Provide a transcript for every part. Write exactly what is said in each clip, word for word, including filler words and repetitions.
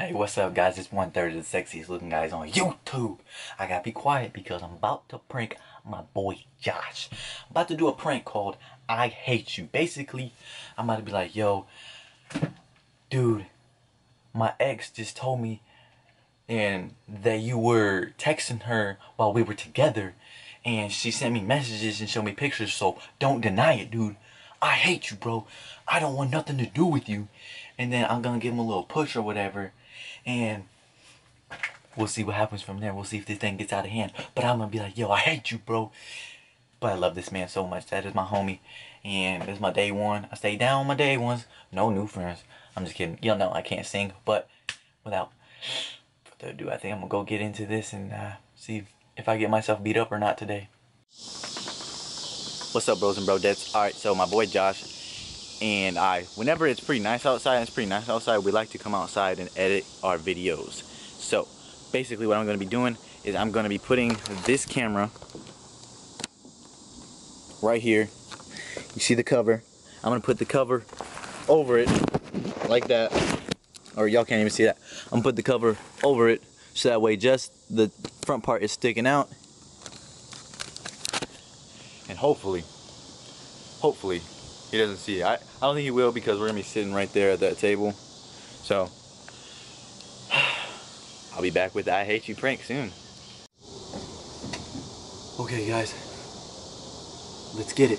Hey, what's up, guys? It's one third of the sexiest looking guys on YouTube. I gotta be quiet because I'm about to prank my boy Josh. I'm about to do a prank called I Hate You. Basically, I'm about to be like, yo, dude, my ex just told me and that you were texting her while we were together, and she sent me messages and showed me pictures, so don't deny it, dude. I hate you, bro. I don't want nothing to do with you. And then I'm gonna give him a little push or whatever, and we'll see what happens from there. We'll see if this thing gets out of hand. But I'm gonna be like, yo, I hate you, bro. But I love this man so much. That is my homie, and that's my day one. I stay down on my day ones. No new friends. I'm just kidding. Y'all know I can't sing, but without further ado, I think I'm gonna go get into this and uh, see if I get myself beat up or not today. What's up, bros and brodettes? Alright, so my boy Josh and I, whenever it's pretty nice outside, and it's pretty nice outside, we like to come outside and edit our videos. So, basically what I'm going to be doing is I'm going to be putting this camera right here. You see the cover? I'm going to put the cover over it, like that. Or y'all can't even see that. I'm going to put the cover over it, so that way just the front part is sticking out. And hopefully, hopefully, he doesn't see it. I, I don't think he will, because we're going to be sitting right there at that table. So, I'll be back with the I Hate You prank soon. Okay, guys. Let's get it.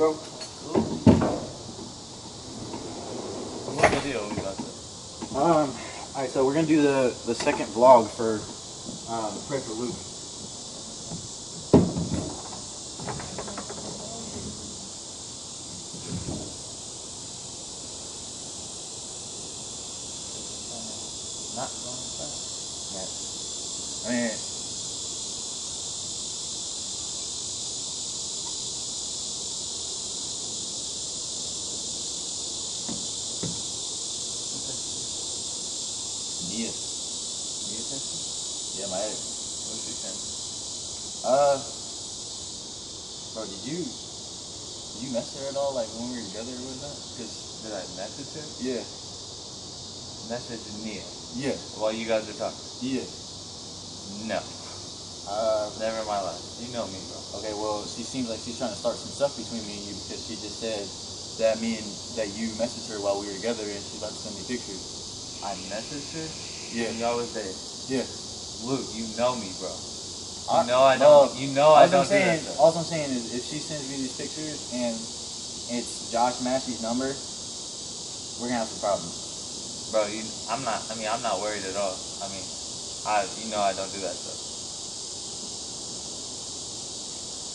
Bro. What's the deal? Um, alright, so we're gonna do the, the second vlog for um, Pray for Luke. Not wrong with that. Yes. I mean, yeah, my edit. What's your sense? Uh, bro, did you did you mess her at all? Like when we were together or whatnot? Cause did I message her? Yeah. Message Nia. Yeah. While you guys are talking. Yeah. No. Uh, never in my life. You know me, bro. Okay, well, she seems like she's trying to start some stuff between me and you, because she just said that me and that you messaged her while we were together, and she's about to send me pictures. I messaged her. Yeah. And y'all was there. Yeah. Luke, you know me, bro. You know I don't. You know I don't do that stuff. All I'm saying is, if she sends me these pictures and it's Josh Massey's number, we're gonna have some problems, bro. You, I'm not. I mean, I'm not worried at all. I mean, I. You know I don't do that stuff.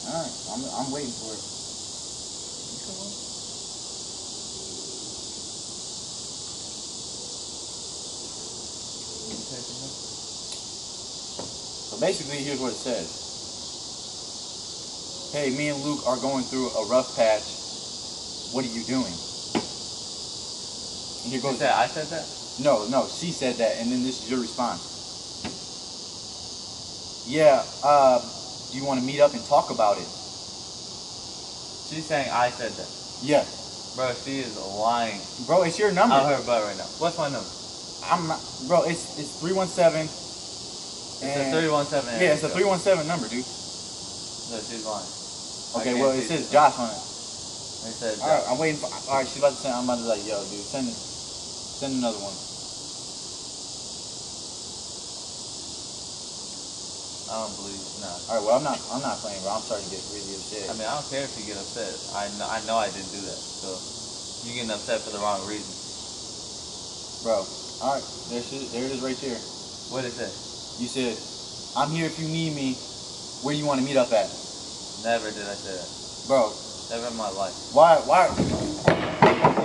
All right, I'm. I'm waiting for it. Come on. So basically, here's what it says. Hey, me and Luke are going through a rough patch. What are you doing? And here goes that. I said that? No, no, she said that, and then this is your response. Yeah, uh, do you want to meet up and talk about it? She's saying I said that. Yeah. Bro, she is lying. Bro, it's your number. Out her butt right now. What's my number? I'm not, bro, it's it's three one seven. It's and a three one seven area. Yeah, it's a three one seven number, dude. No, she's lying. Okay, well, it says Josh on it. It says Josh. All right, I'm waiting for... All right, she's about to send... I'm about to be like, yo, dude, send it. Send another one. I don't believe no. All right, well, I'm not. I'm not playing, bro. I'm starting to get really upset. I mean, I don't care if you get upset. I know. I know I didn't do that. So you getting upset for the wrong reason, bro. All right, there it is. There it is, right there. What is that? You said, "I'm here if you need me. Where do you want to meet up at?" Never did I say that, bro. Never in my life. Why? Why?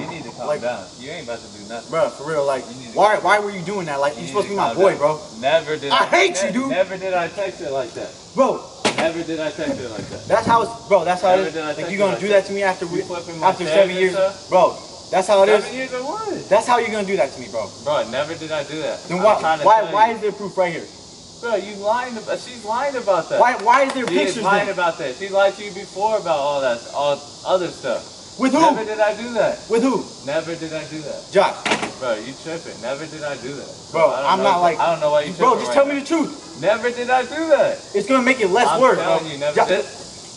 You need to calm like, down. You ain't about to do nothing, bro. For real, like, you need to why? Why were you doing that? Like, you, you supposed to be my boy, down. Bro. Never did. I, I hate you, dude. Never did I text it like that. Bro, never did I text it like that. That's how it's, bro. That's how never it is. Did I like, you gonna like do that, that to me after we, after seven years, bro? That's how it seven is. Seven years or what? That's how you're gonna do that to me, bro. Bro, never did I do that. Then I'm why? Why? Why is there proof right here? Bro, you lying about. She's lying about that. Why? Why is there she pictures? She's lying then? About that. She lied to you before about all that, all other stuff. With who? Never did I do that. With who? Never did I do that. Josh, bro, you tripping? Never did I do that. Bro, bro I'm not like. I don't know why you. Bro, just right tell now. Me the truth. Never did I do that. It's gonna make it less I'm work. I'm telling bro. You, never did,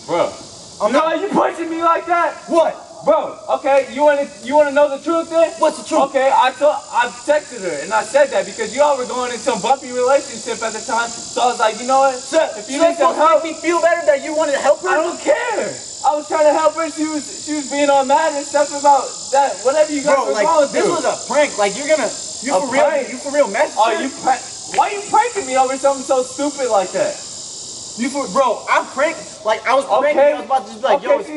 bro. I'm you know not. Why you punching me like that? What, bro? Okay, you wanna you wanna know the truth then? What's the truth? Okay, I thought I texted her and I said that because y'all were going in some bumpy relationship at the time. So I was like, you know what? Sir, if you need some help, make me feel better that you wanted to help her. I don't care. I was trying to help her. She was she was being all mad and stuff about that. Whatever you guys bro, were like, going through. This was a prank. Like you're gonna you for real you for real message. Oh, you prank. Why are you pranking me over something so stupid like that? You for, bro, I'm pranked. Like, I was pranking okay. I was about to just be like, okay, yo, it's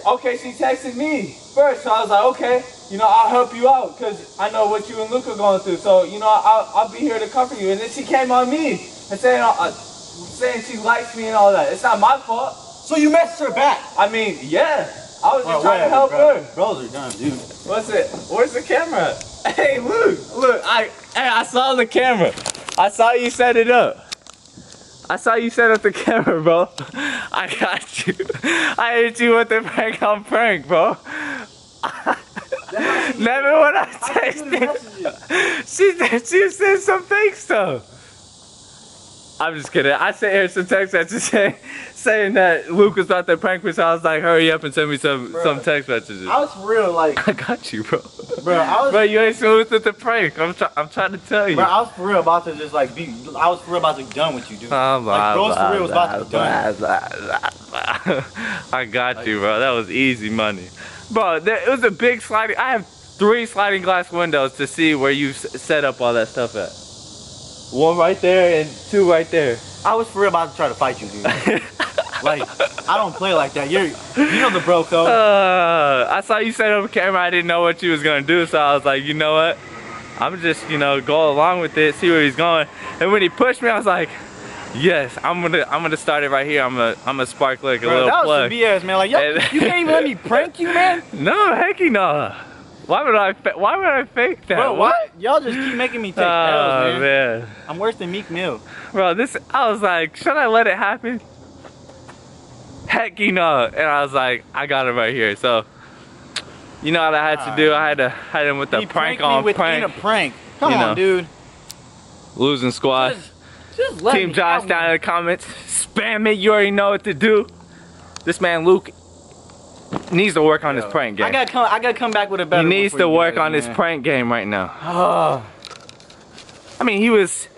fake. Okay, she texted me first, so I was like, okay, you know, I'll help you out, because I know what you and Luke are going through, so, you know, I'll, I'll be here to comfort you. And then she came on me and saying, uh, saying she likes me and all that. It's not my fault. So you messed her back? I mean, yeah. I was bro, just trying wait, to help bro. Her. Bros are dumb, dude. What's it? Where's the camera? Hey, Luke, look, I, hey, I saw the camera. I saw you set it up. I saw you set up the camera, bro. I got you. I hit you with the prank on prank, bro. Never when I texted. She she said some fake stuff. I'm just kidding. I sent her some text messages saying, saying that Luke was about to prank me, so I was like, hurry up and send me some bro, some text messages. I was real like. I got you, bro. Bro, I was, bro, you ain't smooth with the prank. I'm trying. I'm trying to tell you. Bro, I was for real about to just like be. I was for real about to be done with you, dude. Blah, blah, like, bro, blah, for real was about to be done. Blah, blah, blah. I got like, you, bro. That was easy money, bro. There, it was a big sliding. I have three sliding glass windows to see where you s set up all that stuff at. One right there and two right there. I was for real about to try to fight you, dude. Like, I don't play like that. You're, you know the bro code. Uh, I saw you set up a camera. I didn't know what you was going to do. So I was like, you know what? I'm just, you know, go along with it, see where he's going. And when he pushed me, I was like, yes, I'm going to I'm gonna start it right here. I'm going I'm to spark like a bro, little plug. That was B S, man. Like, yo, you can't even let me prank you, man? No, hecky no. Why would I? Why would I fake that? Bro, what? Y'all just keep making me take L's, oh, man. man. I'm worse than Meek Mill. Bro, this. I was like, should I let it happen? Heck, you know. And I was like, I got it right here. So, you know what I had to do? I had to hide him with the prank on prank. A prank. Come on, dude. Losing squad. Just, just let Team Josh down in the comments. Spam it. You already know what to do. This man Luke needs to work on his prank game. I gotta come. I gotta come back with a better. He needs to work on his prank game right now. Oh. I mean, he was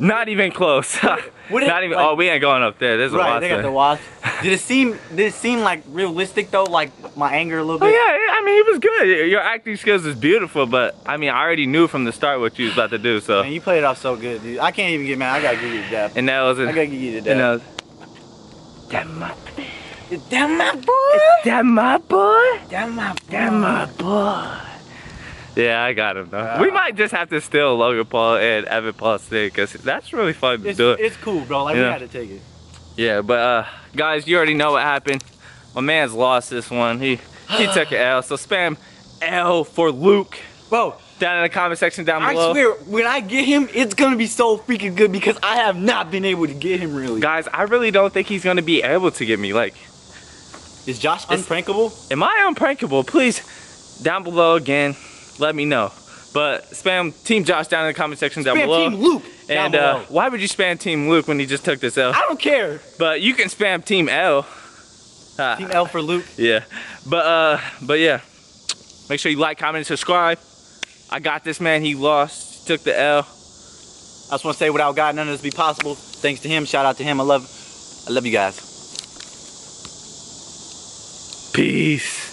not even close. What not it, even. Like, oh, we ain't going up there. There's a right, they got the watch. Did it seem? Did it seem like realistic though? Like my anger a little bit. Oh, yeah, I mean, it was good. Your acting skills is beautiful, but I mean, I already knew from the start what you was about to do. So. Man, you played it off so good, dude. I can't even get mad. I gotta give you the dab. And that was. An, I gotta give you the dab. And that was. Damn my. Damn my boy. Damn my boy. Damn my. Damn my boy. Yeah, I got him though. Wow. We might just have to steal Logan Paul and Evan Paul's thing, cause that's really fun to do it. It's cool, bro. Like, you we know? Had to take it. Yeah, but uh, guys, you already know what happened. My man's lost this one. He he took an L. So spam L for Luke. Bro, down in the comment section down I below. I swear, when I get him, it's gonna be so freaking good because I have not been able to get him really. Guys, I really don't think he's gonna be able to get me. Like, is Josh unprankable? Am I unprankable? Please, down below again. Let me know. But spam Team Josh down in the comment section spam down below. Spam Team Luke down and below. Uh, why would you spam Team Luke when he just took this L? I don't care. But you can spam Team L. Uh, Team L for Luke. Yeah. But uh, but yeah. Make sure you like, comment, and subscribe. I got this man. He lost. He took the L. I just want to say, without God, none of this would be possible. Thanks to him. Shout out to him. I love, I love you guys. Peace.